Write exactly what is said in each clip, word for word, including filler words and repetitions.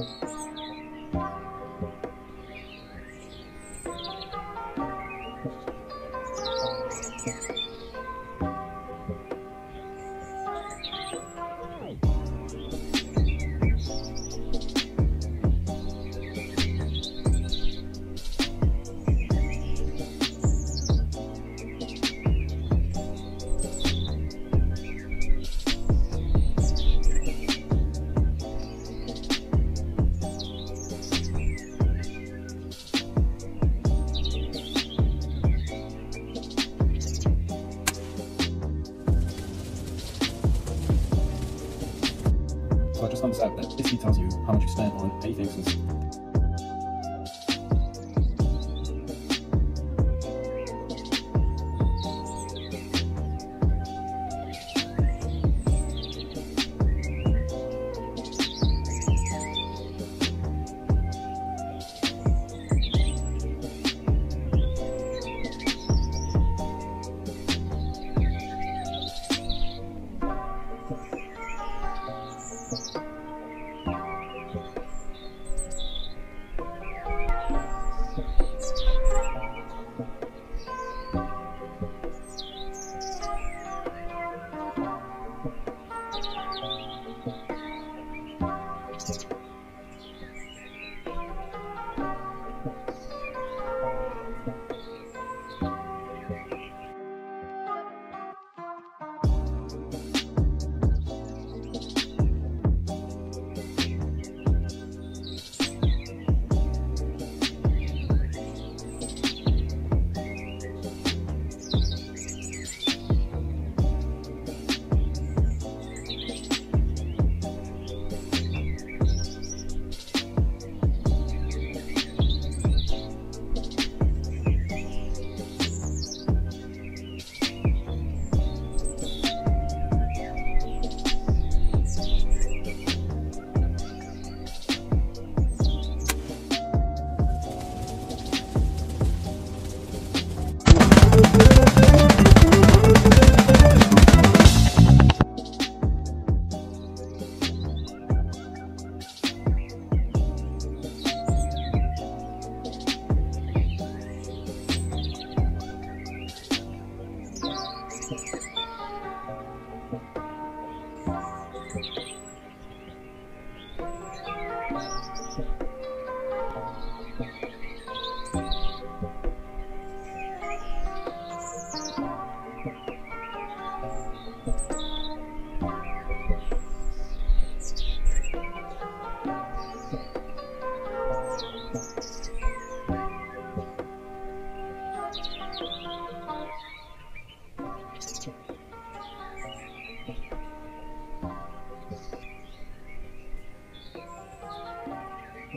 So I just found this out that basically tells you how much you spent on eight things.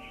Okay.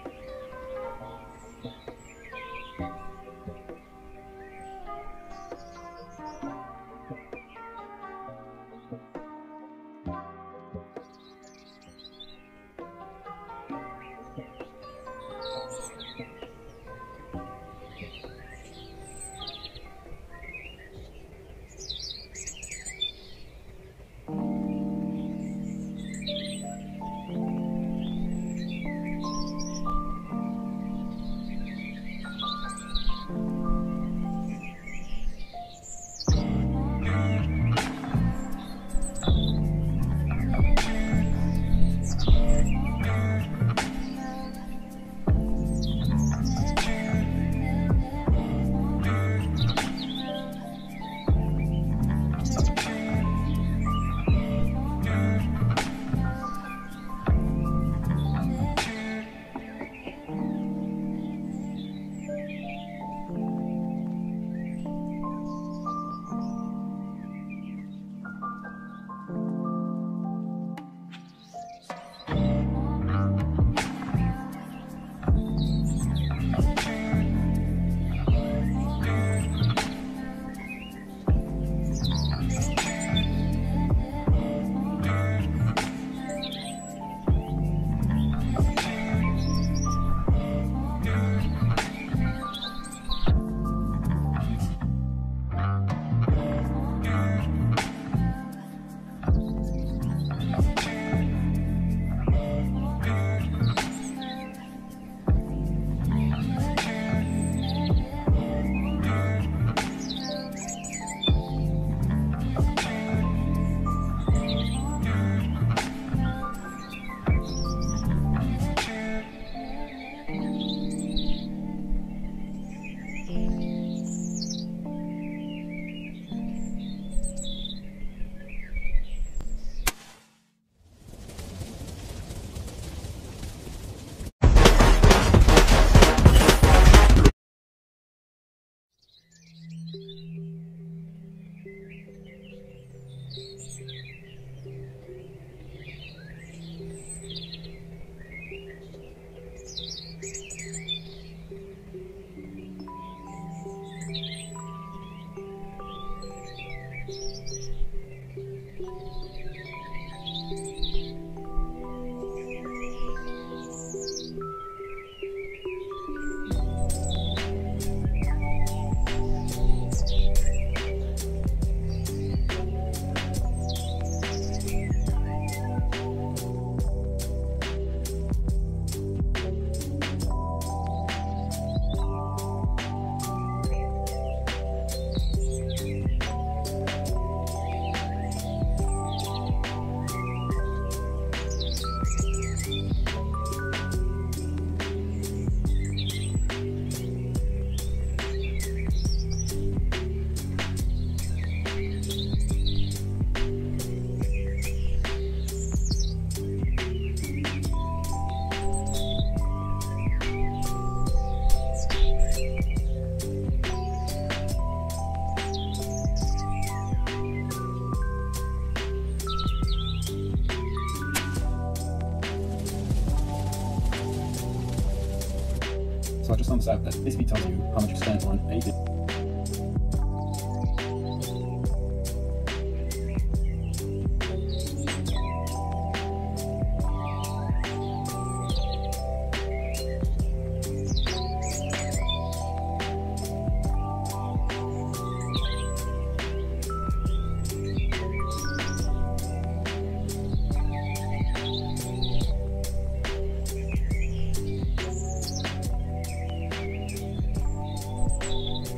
So I just sums out that basically tells you how much you spent on any bit. Thank you.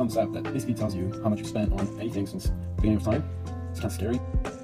thumbs up that basically tells you how much you spent on anything since the beginning of time. It's kind of scary.